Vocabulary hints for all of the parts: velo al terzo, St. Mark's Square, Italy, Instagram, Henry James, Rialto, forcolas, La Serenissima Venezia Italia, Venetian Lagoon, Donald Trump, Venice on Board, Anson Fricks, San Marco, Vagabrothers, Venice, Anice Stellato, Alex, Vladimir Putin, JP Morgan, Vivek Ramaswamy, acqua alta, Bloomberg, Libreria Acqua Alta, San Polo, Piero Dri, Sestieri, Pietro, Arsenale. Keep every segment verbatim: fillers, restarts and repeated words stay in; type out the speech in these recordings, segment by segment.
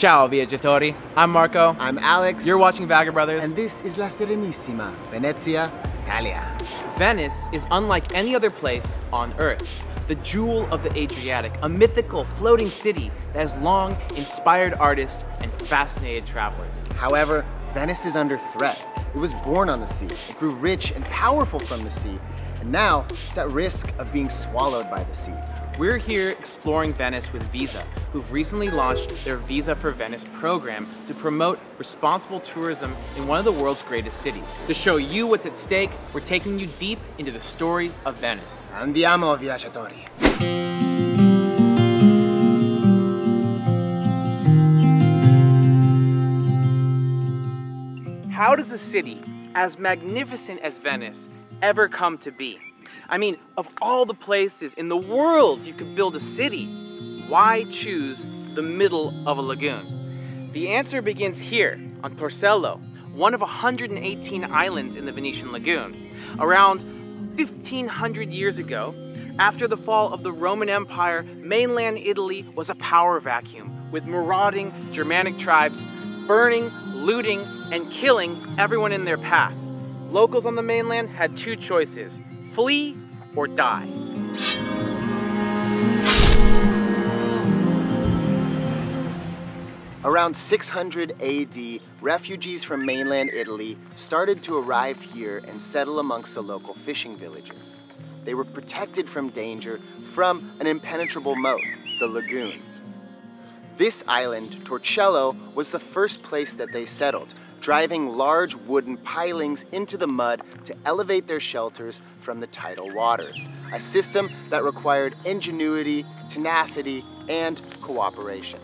Ciao viaggiatori, I'm Marco. I'm Alex. You're watching Vagabrothers. And this is La Serenissima Venezia Italia. Venice is unlike any other place on earth. The jewel of the Adriatic, a mythical floating city that has long inspired artists and fascinated travelers. However, Venice is under threat. It was born on the sea, it grew rich and powerful from the sea, and now it's at risk of being swallowed by the sea. We're here exploring Venice with Visa, who've recently launched their Visa for Venice program to promote responsible tourism in one of the world's greatest cities. To show you what's at stake, we're taking you deep into the story of Venice. Andiamo, viaggiatori! How does a city as magnificent as Venice ever come to be? I mean, of all the places in the world you could build a city, why choose the middle of a lagoon? The answer begins here on Torcello, one of one hundred eighteen islands in the Venetian Lagoon. Around fifteen hundred years ago, after the fall of the Roman Empire, mainland Italy was a power vacuum with marauding Germanic tribes burning, looting, and killing everyone in their path. Locals on the mainland had two choices, flee or die. Around six hundred A D, refugees from mainland Italy started to arrive here and settle amongst the local fishing villages. They were protected from danger from an impenetrable moat, the lagoon. This island, Torcello, was the first place that they settled, driving large wooden pilings into the mud to elevate their shelters from the tidal waters, a system that required ingenuity, tenacity, and cooperation.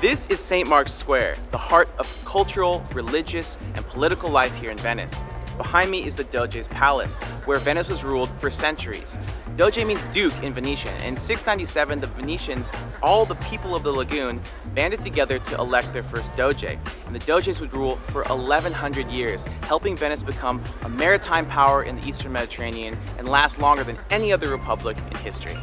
This is Saint Mark's Square, the heart of cultural, religious, and political life here in Venice. Behind me is the Doge's Palace, where Venice was ruled for centuries. Doge means duke in Venetian, and in six ninety-seven, the Venetians, all the people of the lagoon, banded together to elect their first Doge. And the Doges would rule for eleven hundred years, helping Venice become a maritime power in the Eastern Mediterranean and last longer than any other republic in history.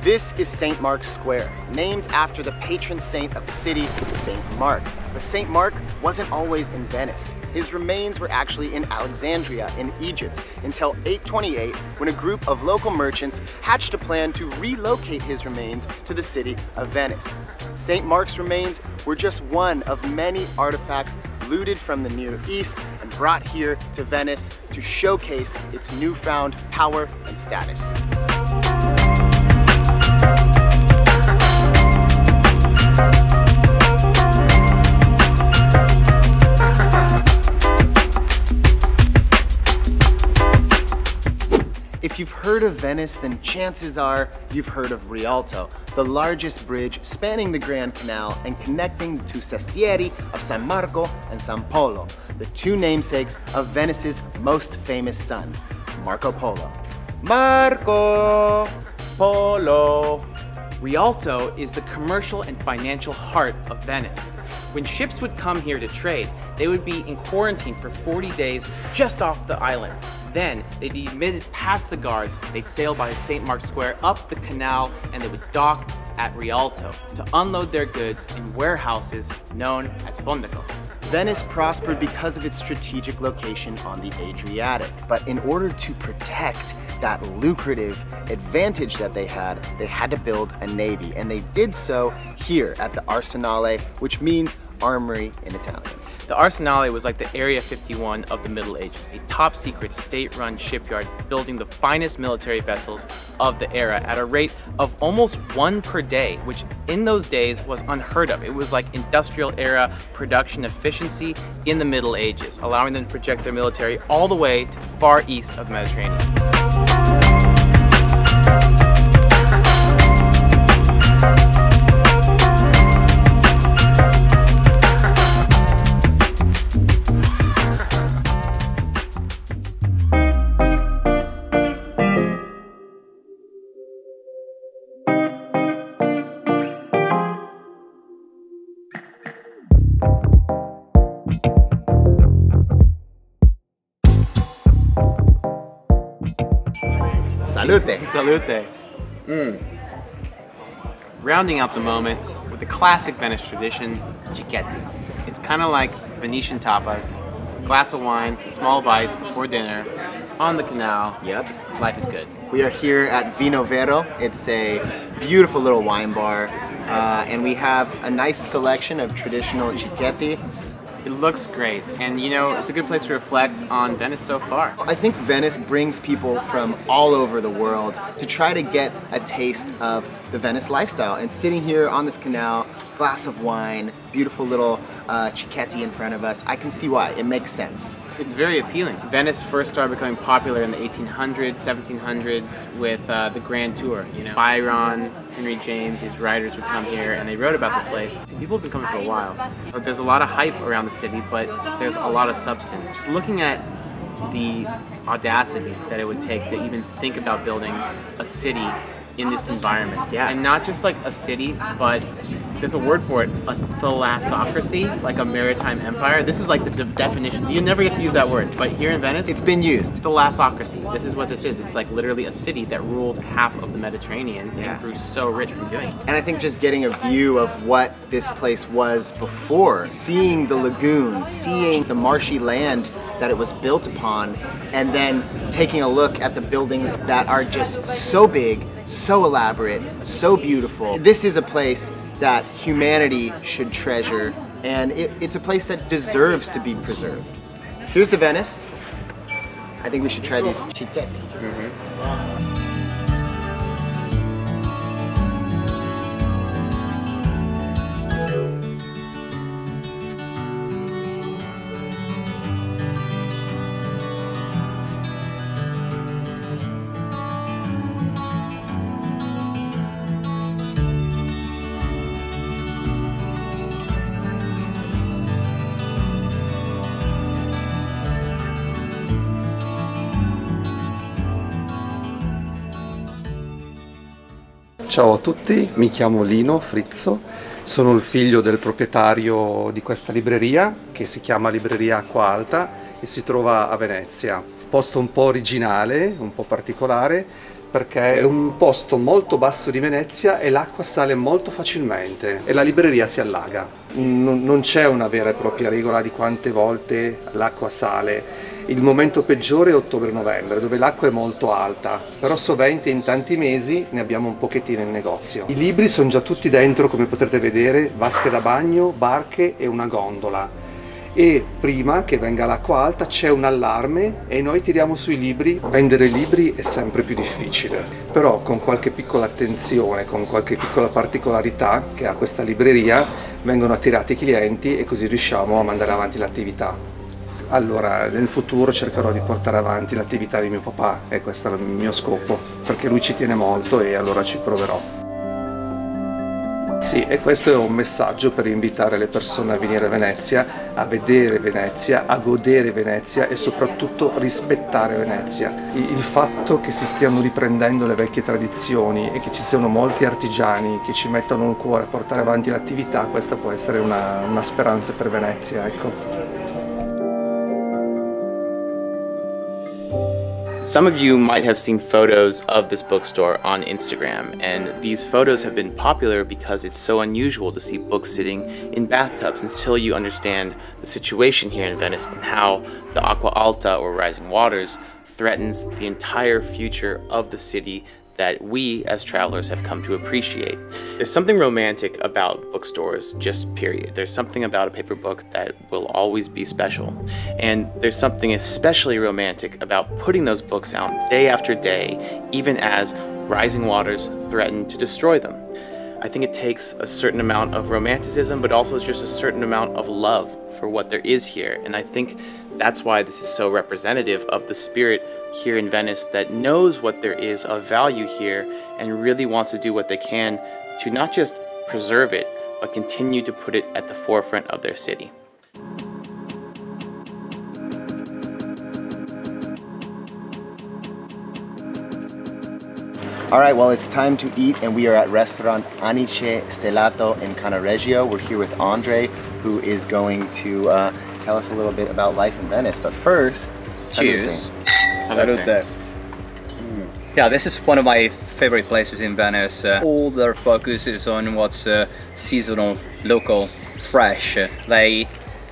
This is Saint Mark's Square, named after the patron saint of the city, Saint Mark. But Saint Mark wasn't always in Venice. His remains were actually in Alexandria in Egypt until eight twenty-eight, when a group of local merchants hatched a plan to relocate his remains to the city of Venice. Saint Mark's remains were just one of many artifacts looted from the Near East and brought here to Venice to showcase its newfound power and status. If you've heard of Venice, then chances are you've heard of Rialto, the largest bridge spanning the Grand Canal and connecting to Sestieri of San Marco and San Polo, the two namesakes of Venice's most famous son, Marco Polo. Marco Polo. Rialto is the commercial and financial heart of Venice. When ships would come here to trade, they would be in quarantine for forty days just off the island. Then they'd be admitted past the guards, they'd sail by Saint Mark's Square up the canal, and they would dock at Rialto to unload their goods in warehouses known as fondacos. Venice prospered because of its strategic location on the Adriatic, but in order to protect that lucrative advantage that they had, they had to build a navy, and they did so here at the Arsenale, which means armory in Italian. The Arsenale was like the Area fifty-one of the Middle Ages, a top-secret state-run shipyard building the finest military vessels of the era at a rate of almost one per day, which in those days was unheard of. It was like industrial-era production efficiency in the Middle Ages, allowing them to project their military all the way to the far east of the Mediterranean. Salute. Salute. Mm. Rounding out the moment with the classic Venice tradition, cicchetti. It's kind of like Venetian tapas. Glass of wine, small bites before dinner, on the canal. Yep. Life is good. We are here at Vino Vero. It's a beautiful little wine bar, uh, and we have a nice selection of traditional cicchetti. It looks great, and you know, it's a good place to reflect on Venice so far. I think Venice brings people from all over the world to try to get a taste of the Venice lifestyle, and sitting here on this canal, glass of wine, beautiful little uh, cicchetti in front of us, I can see why. It makes sense. It's very appealing. Venice first started becoming popular in the eighteen hundreds, seventeen hundreds with uh, the Grand Tour. You know, Byron, Henry James, these writers would come here and they wrote about this place. So people have been coming for a while. But there's a lot of hype around the city, but there's a lot of substance. Just looking at the audacity that it would take to even think about building a city in this environment. Yeah. And not just like a city, but there's a word for it, a thalassocracy, like a maritime empire. This is like the de definition. You never get to use that word, but here in Venice, it's been used. Thalassocracy. This is what this is. It's like literally a city that ruled half of the Mediterranean yeah. and grew so rich from doing it. And I think just getting a view of what this place was before, seeing the lagoon, seeing the marshy land that it was built upon, and then taking a look at the buildings that are just so big, so elaborate, so beautiful. This is a place that humanity should treasure, and it, it's a place that deserves to be preserved. Here's the Venice. I think we should try these cicchetti. Ciao a tutti, mi chiamo Lino Frizzo, sono il figlio del proprietario di questa libreria che si chiama Libreria Acqua Alta e si trova a Venezia. Posto un po' originale, un po' particolare, perché è un posto molto basso di Venezia e l'acqua sale molto facilmente e la libreria si allaga. Non c'è una vera e propria regola di quante volte l'acqua sale. Il momento peggiore è ottobre-novembre, dove l'acqua è molto alta, però sovente in tanti mesi ne abbiamo un pochettino in negozio. I libri sono già tutti dentro, come potrete vedere, vasche da bagno, barche e una gondola. E prima che venga l'acqua alta c'è un allarme e noi tiriamo sui libri. Vendere libri è sempre più difficile, però con qualche piccola attenzione, con qualche piccola particolarità che ha questa libreria, vengono attirati i clienti e così riusciamo a mandare avanti l'attività. Allora, nel futuro cercherò di portare avanti l'attività di mio papà e questo è il mio scopo, perché lui ci tiene molto e allora ci proverò. Sì, e questo è un messaggio per invitare le persone a venire a Venezia, a vedere Venezia, a godere Venezia e soprattutto rispettare Venezia. Il fatto che si stiano riprendendo le vecchie tradizioni e che ci siano molti artigiani che ci mettono il cuore a portare avanti l'attività, questa può essere una, una speranza per Venezia, ecco. Some of you might have seen photos of this bookstore on Instagram, and these photos have been popular because it's so unusual to see books sitting in bathtubs until you understand the situation here in Venice and how the acqua alta, or rising waters, threatens the entire future of the city that we as travelers have come to appreciate. There's something romantic about bookstores, just period. There's something about a paper book that will always be special. And there's something especially romantic about putting those books out day after day, even as rising waters threaten to destroy them. I think it takes a certain amount of romanticism, but also just a certain amount of love for what there is here. And I think that's why this is so representative of the spirit here in Venice that knows what there is of value here and really wants to do what they can to not just preserve it, but continue to put it at the forefront of their city. All right, well, it's time to eat, and we are at restaurant Anice Stellato in Cannaregio. We're here with Andre, who is going to uh, tell us a little bit about life in Venice. But first, cheers. Salute. Salute. Mm. yeah, this is one of my favorite places in Venice. Uh, all their focus is on what's uh, seasonal, local, fresh. They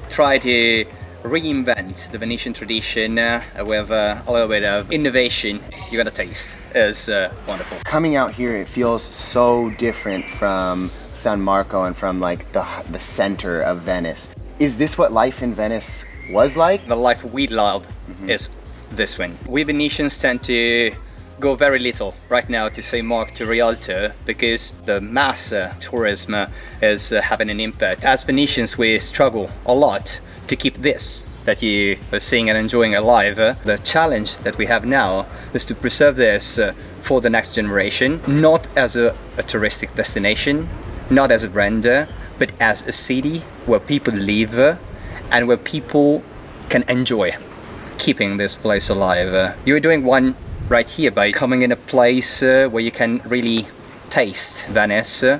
try to reinvent the Venetian tradition uh, with uh, a little bit of innovation. You're gonna taste, it's uh, wonderful. Coming out here, it feels so different from San Marco and from like the, the center of Venice. Is this what life in Venice was like? The life we love mm-hmm. is this one. We Venetians tend to go very little right now to Saint Mark, to Rialto, because the mass uh, tourism uh, is uh, having an impact. As Venetians, we struggle a lot to keep this that you are seeing and enjoying alive. Uh, the challenge that we have now is to preserve this uh, for the next generation, not as a, a touristic destination, not as a brand, uh, but as a city where people live uh, and where people can enjoy keeping this place alive. Uh, you're doing one right here by coming in a place uh, where you can really taste Venice, uh,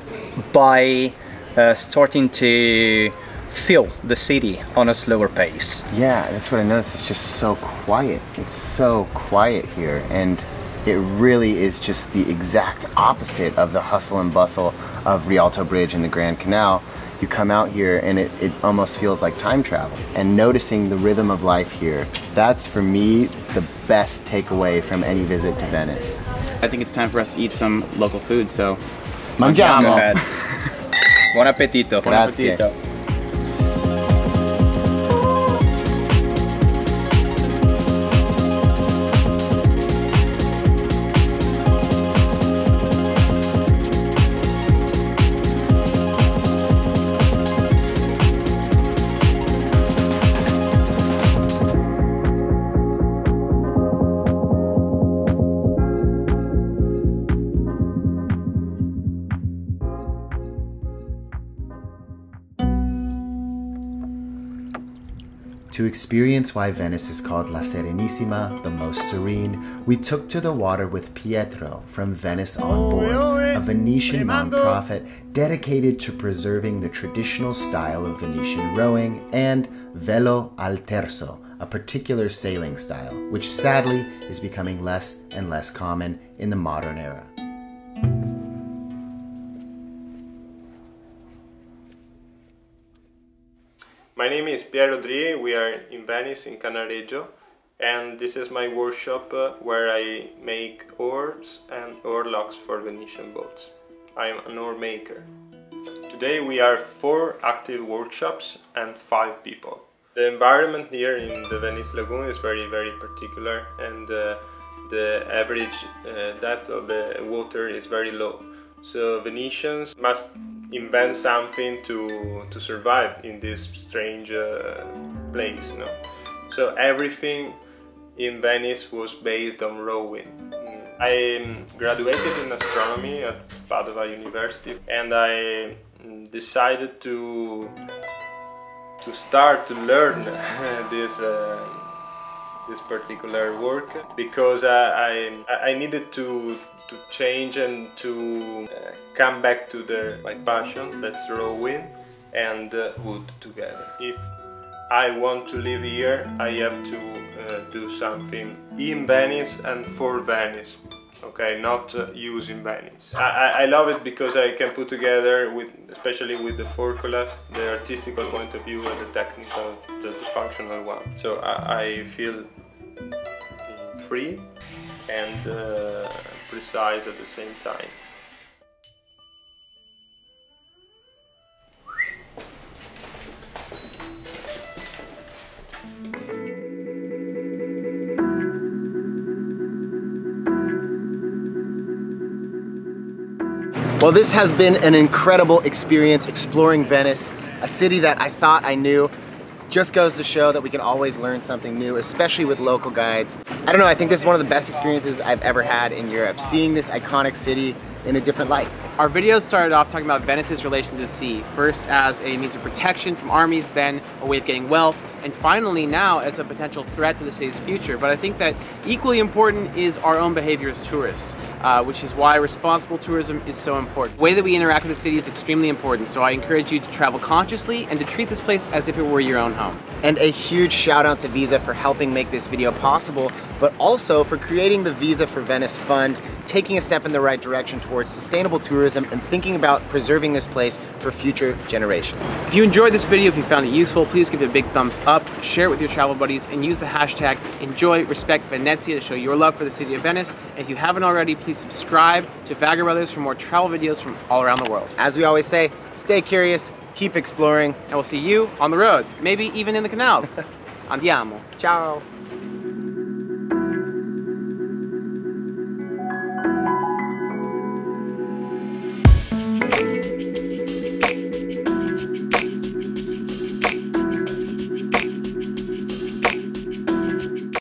by uh, starting to feel the city on a slower pace. Yeah, that's what I noticed. It's just so quiet. It's so quiet here, and it really is just the exact opposite of the hustle and bustle of Rialto Bridge and the Grand Canal. You come out here and it, it almost feels like time travel. And noticing the rhythm of life here, that's for me the best takeaway from any visit to Venice. I think it's time for us to eat some local food, so mangiamo! Buon appetito! Buon appetito! To experience why Venice is called La Serenissima, the most serene, we took to the water with Pietro from Venice on Board, a Venetian nonprofit dedicated to preserving the traditional style of Venetian rowing and velo al terzo, a particular sailing style, which sadly is becoming less and less common in the modern era. My name is Piero Dri, we are in Venice, in Cannaregio, and this is my workshop uh, where I make oars and oar locks for Venetian boats. I am an oar maker. Today we are four active workshops and five people. The environment here in the Venice Lagoon is very, very particular, and uh, the average uh, depth of the water is very low. So Venetians must invent something to to survive in this strange uh, place, you know? So everything in Venice was based on rowing. I graduated in astronomy at Padova University, and I decided to to start to learn this uh, this particular work because I I, I needed to. to change and to uh, come back to the, my passion, that's rowing and uh, wood together. If I want to live here, I have to uh, do something in Venice and for Venice, okay, not uh, using Venice. I, I, I love it because I can put together, with, especially with the forcolas, the artistical point of view and the technical, the, the functional one. So I, I feel free and uh, precise at the same time. Well, this has been an incredible experience exploring Venice, a city that I thought I knew. Just goes to show that we can always learn something new, especially with local guides. I don't know, I think this is one of the best experiences I've ever had in Europe, seeing this iconic city in a different light. Our video started off talking about Venice's relation to the sea, first as a means of protection from armies, then a way of getting wealth, and finally now as a potential threat to the city's future. But I think that equally important is our own behavior as tourists, uh, which is why responsible tourism is so important. The way that we interact with the city is extremely important, so I encourage you to travel consciously and to treat this place as if it were your own home. And a huge shout out to Visa for helping make this video possible, but also for creating the Visa for Venice Fund, taking a step in the right direction towards sustainable tourism and thinking about preserving this place for future generations. If you enjoyed this video, if you found it useful, please give it a big thumbs up, share it with your travel buddies, and use the hashtag #EnjoyRespectVenezia to show your love for the city of Venice. And if you haven't already, please subscribe to Vagabrothers for more travel videos from all around the world. As we always say, stay curious, keep exploring, and we'll see you on the road, maybe even in the canals. Andiamo. Ciao.